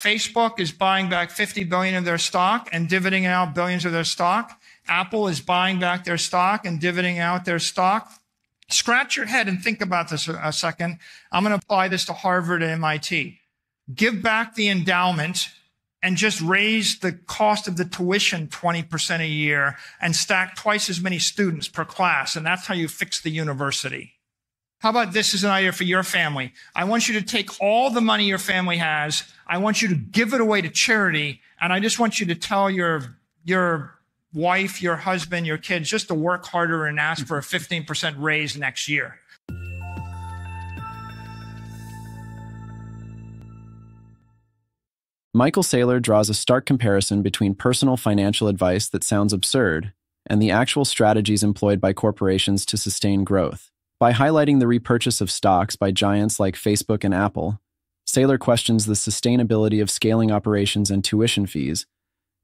Facebook is buying back $50 billion of their stock and dividending out billions of their stock. Apple is buying back their stock and dividending out their stock. Scratch your head and think about this a second. I'm going to apply this to Harvard and MIT. Give back the endowment and just raise the cost of the tuition 20% a year and stack twice as many students per class. And that's how you fix the university. How about this is an idea for your family? I want you to take all the money your family has. I want you to give it away to charity. And I just want you to tell your wife, your husband, your kids, just to work harder and ask for a 15% raise next year. Michael Saylor draws a stark comparison between personal financial advice that sounds absurd and the actual strategies employed by corporations to sustain growth. By highlighting the repurchase of stocks by giants like Facebook and Apple, Saylor questions the sustainability of scaling operations and tuition fees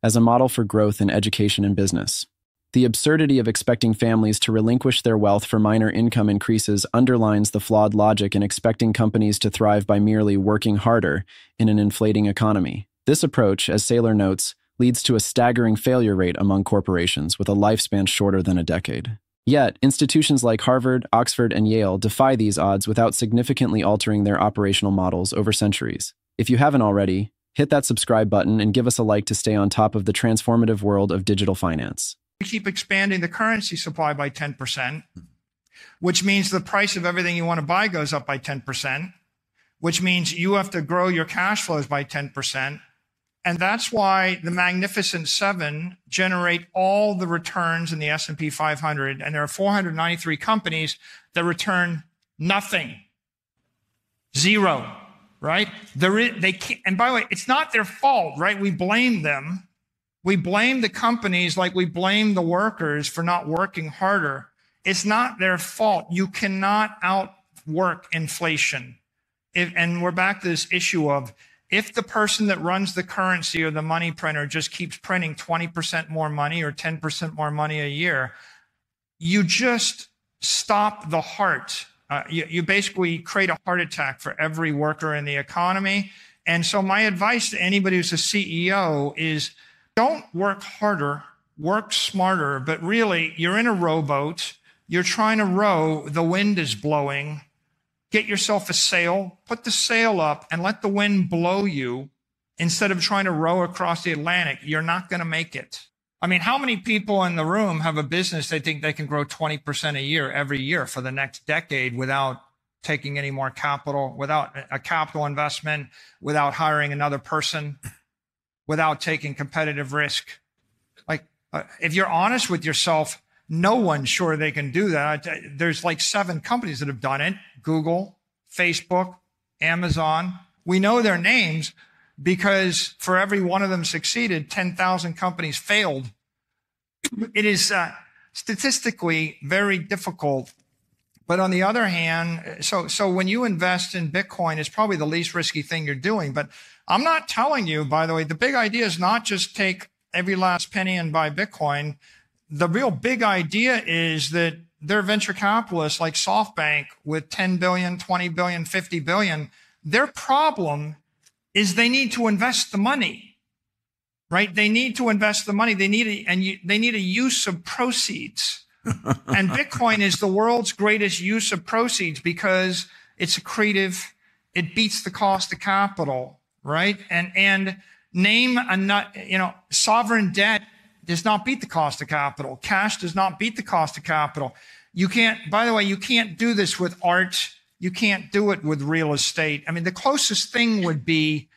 as a model for growth in education and business. The absurdity of expecting families to relinquish their wealth for minor income increases underlines the flawed logic in expecting companies to thrive by merely working harder in an inflating economy. This approach, as Saylor notes, leads to a staggering failure rate among corporations with a lifespan shorter than a decade. Yet, institutions like Harvard, Oxford, and Yale defy these odds without significantly altering their operational models over centuries. If you haven't already, hit that subscribe button and give us a like to stay on top of the transformative world of digital finance. We keep expanding the currency supply by 10%, which means the price of everything you want to buy goes up by 10%, which means you have to grow your cash flows by 10%. And that's why the Magnificent Seven generate all the returns in the S&P 500. And there are 493 companies that return nothing, zero. Right? And by the way, it's not their fault, right? We blame them. We blame the companies like we blame the workers for not working harder. It's not their fault. You cannot outwork inflation. And we're back to this issue of if the person that runs the currency or the money printer just keeps printing 20% more money or 10% more money a year, you just stop the heart. You basically create a heart attack for every worker in the economy. And so my advice to anybody who's a CEO is don't work harder, work smarter. But really, you're in a rowboat. You're trying to row. The wind is blowing. Get yourself a sail. Put the sail up and let the wind blow you instead of trying to row across the Atlantic. You're not going to make it. I mean, how many people in the room have a business they think they can grow 20% a year every year for the next decade without taking any more capital, without a capital investment, without hiring another person, without taking competitive risk? Like, if you're honest with yourself, no one's sure they can do that. There's like 7 companies that have done it: Google, Facebook, Amazon. We know their names, because for every one of them succeeded, 10,000 companies failed. It is statistically very difficult. But on the other hand, so when you invest in Bitcoin, it's probably the least risky thing you're doing. But I'm not telling you, by the way, the big idea is not just take every last penny and buy Bitcoin. The real big idea is that there are venture capitalists like SoftBank with 10 billion, 20 billion, 50 billion. Their problem is they need to invest the money, right? They need to invest the money. They need a use of proceeds. And Bitcoin is the world's greatest use of proceeds because it's accretive. It beats the cost of capital, right? And name a nut, you know, sovereign debt does not beat the cost of capital. Cash does not beat the cost of capital. You can't, by the way, you can't do this with art. You can't do it with real estate. I mean, the closest thing would be,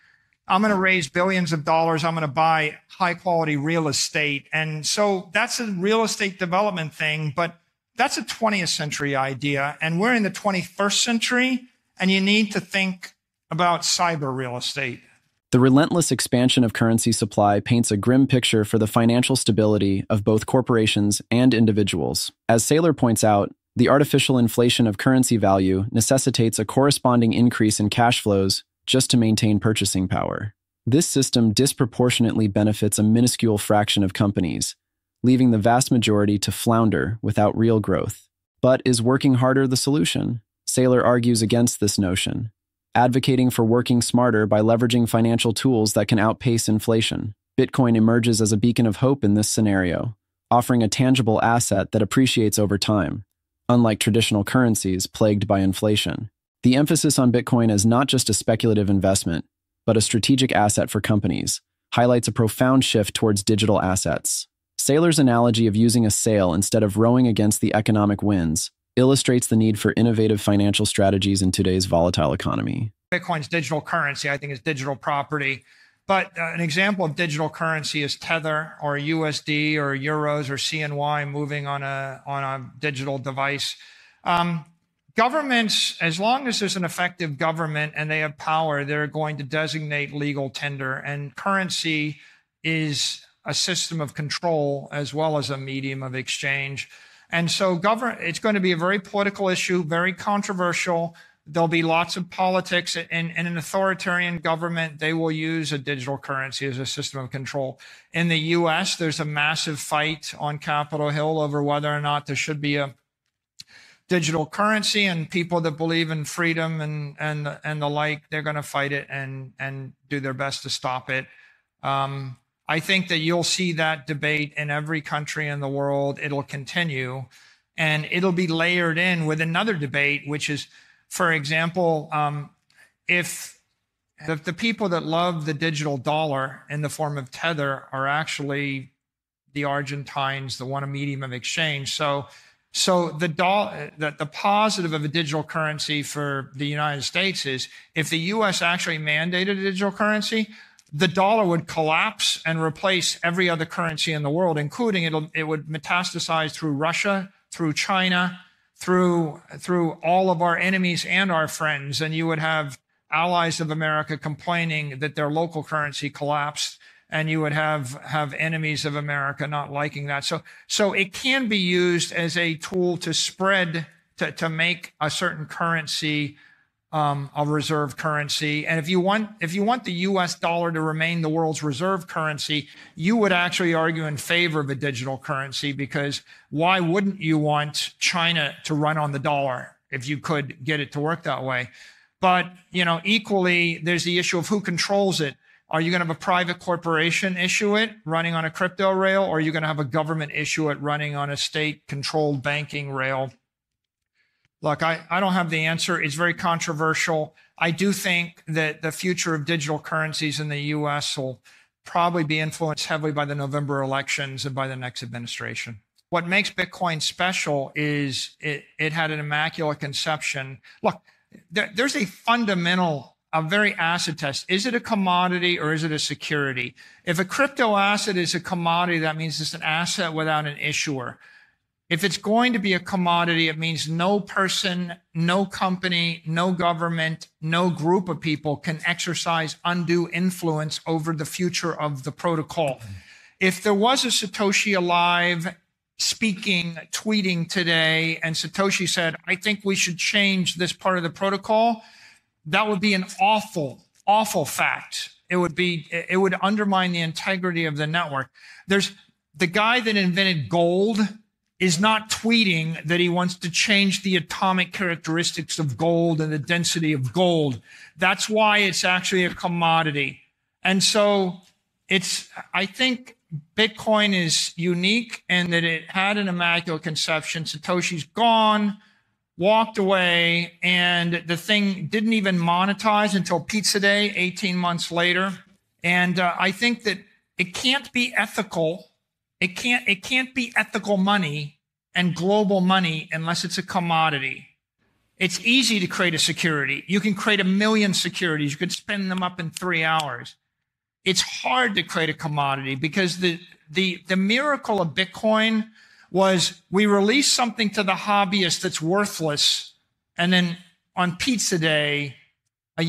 I'm going to raise billions of dollars. I'm going to buy high quality real estate. And so that's a real estate development thing, but that's a 20th century idea. And we're in the 21st century, and you need to think about cyber real estate. The relentless expansion of currency supply paints a grim picture for the financial stability of both corporations and individuals. As Saylor points out, the artificial inflation of currency value necessitates a corresponding increase in cash flows just to maintain purchasing power. This system disproportionately benefits a minuscule fraction of companies, leaving the vast majority to flounder without real growth. But is working harder the solution? Saylor argues against this notion, advocating for working smarter by leveraging financial tools that can outpace inflation. Bitcoin emerges as a beacon of hope in this scenario, offering a tangible asset that appreciates over time, unlike traditional currencies plagued by inflation. The emphasis on Bitcoin as not just a speculative investment, but a strategic asset for companies, highlights a profound shift towards digital assets. Saylor's analogy of using a sail instead of rowing against the economic winds illustrates the need for innovative financial strategies in today's volatile economy. Bitcoin's digital currency, I think, is digital property. But an example of digital currency is Tether or USD or euros or CNY moving on a digital device. Governments, as long as there's an effective government and they have power, they're going to designate legal tender. And currency is a system of control as well as a medium of exchange. And so it's going to be a very political issue, very controversial. There'll be lots of politics. In an authoritarian government, they will use a digital currency as a system of control. In the U.S., there's a massive fight on Capitol Hill over whether or not there should be a digital currency, and people that believe in freedom and the like, they're going to fight it and do their best to stop it. I think that you'll see that debate in every country in the world. It'll continue, and it'll be layered in with another debate, which is, for example, if the people that love the digital dollar in the form of Tether are actually the Argentines that want a medium of exchange. So the positive of a digital currency for the United States is if the U.S. actually mandated a digital currency, the dollar would collapse and replace every other currency in the world, including it would metastasize through Russia, through China, through all of our enemies and our friends. And you would have allies of America complaining that their local currency collapsed, and you would have enemies of America not liking that. So it can be used as a tool to spread, to make a certain currency a reserve currency. And if you want the US dollar to remain the world's reserve currency, you would actually argue in favor of a digital currency, because why wouldn't you want China to run on the dollar if you could get it to work that way? But, you know, equally, there's the issue of who controls it. Are you going to have a private corporation issue it running on a crypto rail, or are you going to have a government issue it running on a state-controlled banking rail? Look, I don't have the answer. It's very controversial. I do think that the future of digital currencies in the U.S. will probably be influenced heavily by the November elections and by the next administration. What makes Bitcoin special is it had an immaculate conception. Look, there's a fundamental, a very acid test. Is it a commodity or is it a security? If a crypto asset is a commodity, that means it's an asset without an issuer. If it's going to be a commodity, it means no person, no company, no government, no group of people can exercise undue influence over the future of the protocol. If there was a Satoshi alive speaking, tweeting today, and Satoshi said, I think we should change this part of the protocol, that would be an awful, awful fact. It would undermine the integrity of the network. There's the guy that invented gold is not tweeting that he wants to change the atomic characteristics of gold and the density of gold. That's why it's actually a commodity. And so I think Bitcoin is unique in that it had an immaculate conception. Satoshi's gone, walked away, and the thing didn't even monetize until Pizza Day, 18 months later. And I think that it can't be ethical. It can't be ethical money and global money unless it's a commodity. It's easy to create a security. You can create 1 million securities. You could spin them up in 3 hours. It's hard to create a commodity, because the miracle of Bitcoin was we released something to the hobbyist that's worthless, and then on Pizza Day, 1.5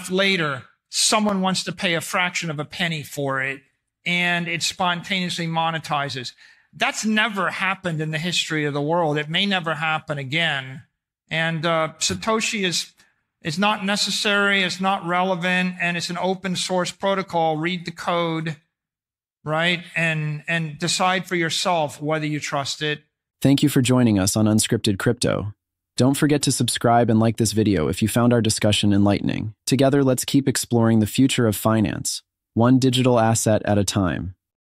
years later, someone wants to pay a fraction of a penny for it, and it spontaneously monetizes. That's never happened in the history of the world. It may never happen again. And Satoshi is not necessary, it's not relevant, and it's an open source protocol. Read the code, right? And decide for yourself whether you trust it. Thank you for joining us on Unscripted Crypto. Don't forget to subscribe and like this video if you found our discussion enlightening. Together, let's keep exploring the future of finance, one digital asset at a time.